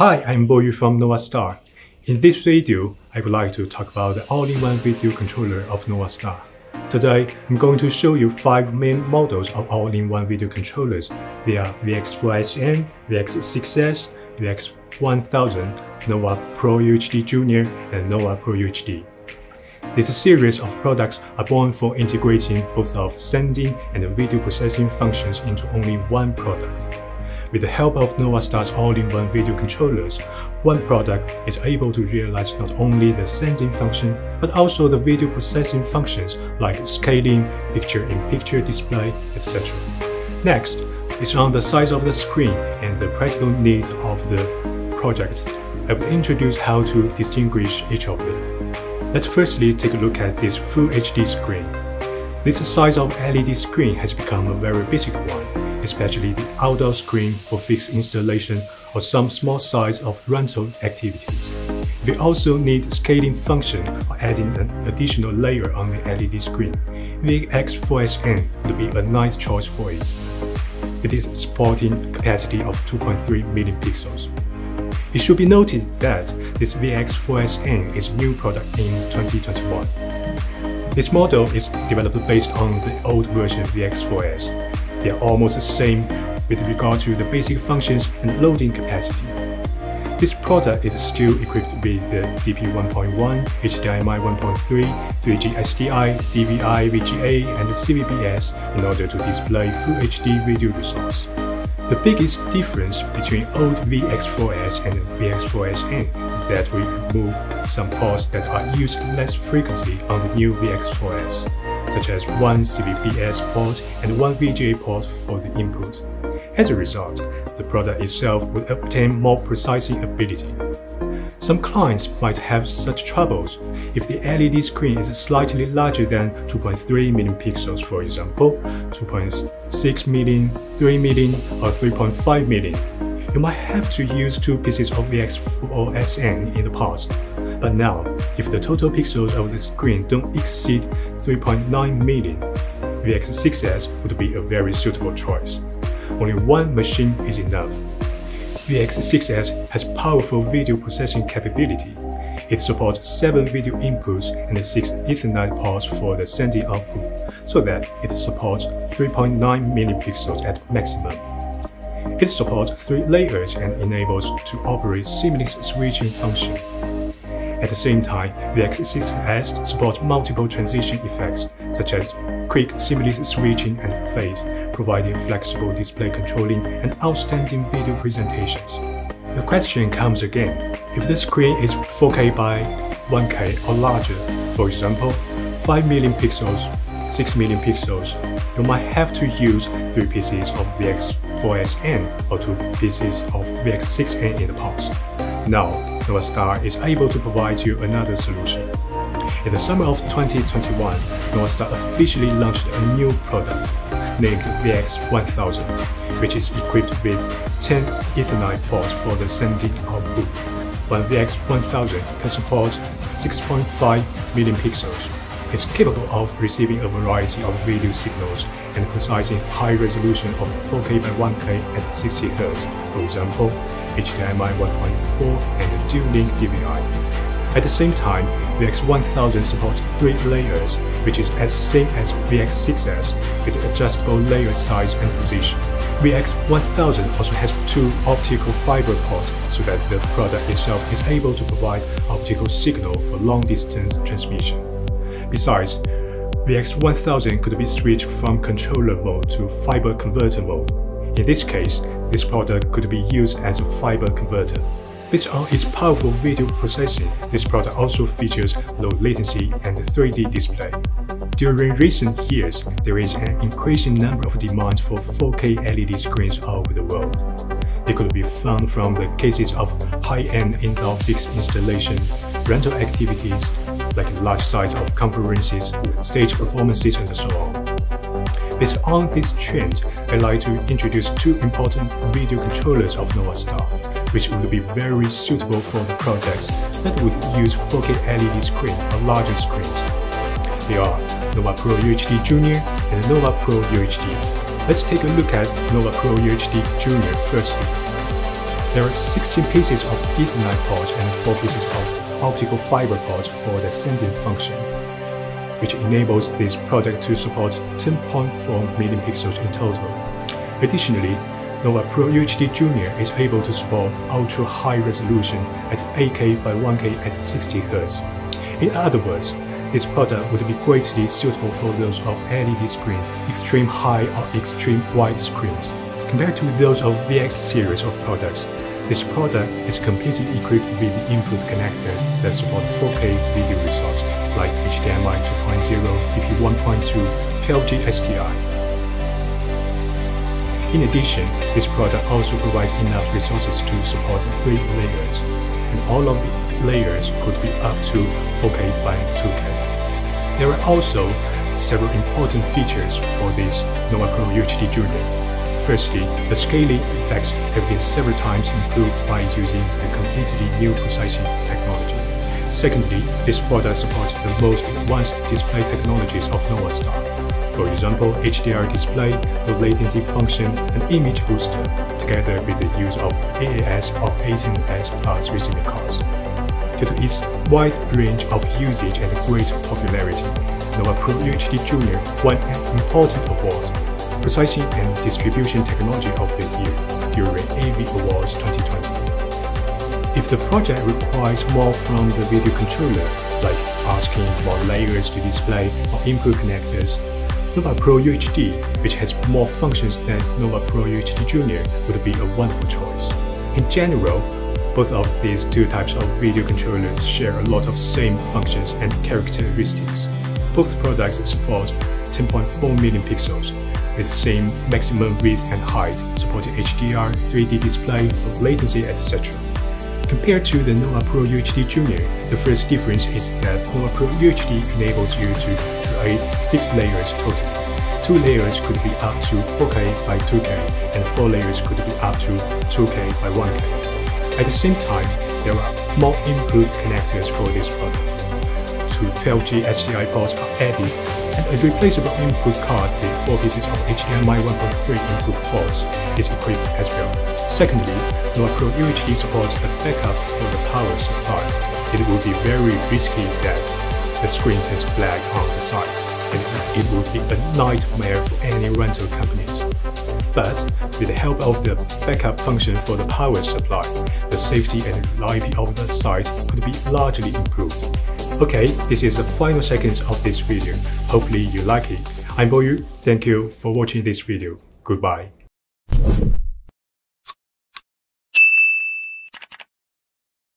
Hi, I'm Boyu from NovaStar. In this video, I would like to talk about the all-in-one video controller of NovaStar. Today, I'm going to show you 5 main models of all-in-one video controllers. They are VX4SN, VX6S, VX1000, NovaPro UHD Junior, and NovaPro UHD. This series of products are born for integrating both of sending and video processing functions into only one product. With the help of NovaStar's all-in-one video controllers, one product is able to realize not only the sending function, but also the video processing functions like scaling, picture-in-picture display, etc. Next, it's on the size of the screen and the practical needs of the project. I will introduce how to distinguish each of them. Let's firstly take a look at this Full HD screen. This size of LED screen has become a very basic one, especially the outdoor screen for fixed installation or some small size of rental activities. We also need scaling function or adding an additional layer on the LED screen. VX4SN would be a nice choice for it. It is sporting capacity of 2.3 million pixels. It should be noted that this VX4SN is a new product in 2021. This model is developed based on the old version VX4S. They are almost the same with regard to the basic functions and loading capacity. This product is still equipped with the DP 1.1, HDMI 1.3, 12G SDI, DVI, VGA, and CVBS in order to display Full HD video results. The biggest difference between old VX4S and VX4SN is that we remove some parts that are used less frequently on the new VX4S, such as one CVBS port and one VGA port for the input. As a result, the product itself would obtain more precising ability. Some clients might have such troubles if the LED screen is slightly larger than 2.3 million pixels, for example, 2.6 million, 3 million, or 3.5 million. You might have to use two pieces of VX4SN in the past. But now, if the total pixels of the screen don't exceed 3.9 million, VX6S would be a very suitable choice. Only one machine is enough. VX6S has powerful video processing capability. It supports 7 video inputs and 6 Ethernet ports for the sending output, so that it supports 3.9 million pixels at maximum. It supports 3 layers and enables to operate seamless switching function. At the same time, VX6S supports multiple transition effects, such as quick seamless switching and fade, providing flexible display controlling and outstanding video presentations. The question comes again, if the screen is 4K by 1K or larger, for example, 5 million pixels, 6 million pixels, you might have to use 3 pieces of VX4SN or 2 pieces of VX6N in the past. Now, NovaStar is able to provide you another solution. In the summer of 2021, NovaStar officially launched a new product named VX1000, which is equipped with 10 Ethernet ports for the sending output. One VX1000 can support 6.5 million pixels. It's capable of receiving a variety of video signals and processing high resolution of 4K by 1K at 60 Hz, for example, HDMI 1.4 and Dual Link DVI. At the same time, VX1000 supports 3 layers, which is as same as VX6S with adjustable layer size and position. VX1000 also has 2 optical fiber ports so that the product itself is able to provide optical signal for long-distance transmission. Besides, VX1000 could be switched from controller mode to fiber converter mode. In this case, this product could be used as a fiber converter. Based on its powerful video processing, this product also features low latency and a 3D display. During recent years, there is an increasing number of demands for 4K LED screens all over the world. They could be found from the cases of high-end indoor fixed installation, rental activities, like large size of conferences, stage performances, and so on. Based on this trend, I'd like to introduce 2 important video controllers of NovaStar, which would be very suitable for the projects that would use 4K LED screen or larger screens. They are NovaPro UHD Junior and NovaPro UHD. Let's take a look at NovaPro UHD Junior firstly. There are 16 pieces of Ethernet ports and 4 pieces of optical fiber ports for the sending function, which enables this product to support 10.4 million pixels in total. Additionally, NovaPro UHD Junior is able to support ultra-high resolution at 8K by 1K at 60Hz. In other words, this product would be greatly suitable for those of LED screens, extreme high or extreme wide screens. Compared to those of VX series of products, this product is completely equipped with input connectors that support 4K video results like HDMI 2.0, DP 1.2, 12G SDI. In addition, this product also provides enough resources to support 3 layers, and all of the layers could be up to 4K by 2K. There are also several important features for this NovaPro UHD Junior. Firstly, the scaling effects have been several times improved by using a completely new processing technology. Secondly, this product supports the most advanced display technologies of NovaStar. For example, HDR display, low latency function, and image booster, together with the use of AAS or 18S Plus receiving cards. Due to its wide range of usage and great popularity, NovaPro UHD Junior won an important award, Processing and Distribution Technology of the Year, during AV Awards 2020. If the project requires more from the video controller, like asking for layers to display or input connectors, NovaPro UHD, which has more functions than NovaPro UHD Junior, would be a wonderful choice. In general, both of these two types of video controllers share a lot of same functions and characteristics. Both products support 10.4 million pixels, with the same maximum width and height, supporting HDR, 3D display, low latency, etc. Compared to the NovaPro UHD Junior, the first difference is that NovaPro UHD enables you to 6 layers total. 2 layers could be up to 4K by 2K, and 4 layers could be up to 2K by 1K. At the same time, there are more input connectors for this product. 2 12G HDMI ports are added, and a replaceable input card with 4 pieces of HDMI 1.3 input ports is equipped as well. Secondly, NovaPro UHD supports the backup for the power supply. It would be very risky that the screen is black on the side, and it would be a nightmare for any rental companies. But with the help of the backup function for the power supply, the safety and reliability of the site could be largely improved. Okay, this is the final seconds of this video. Hopefully you like it. I'm Boyu, thank you for watching this video. Goodbye.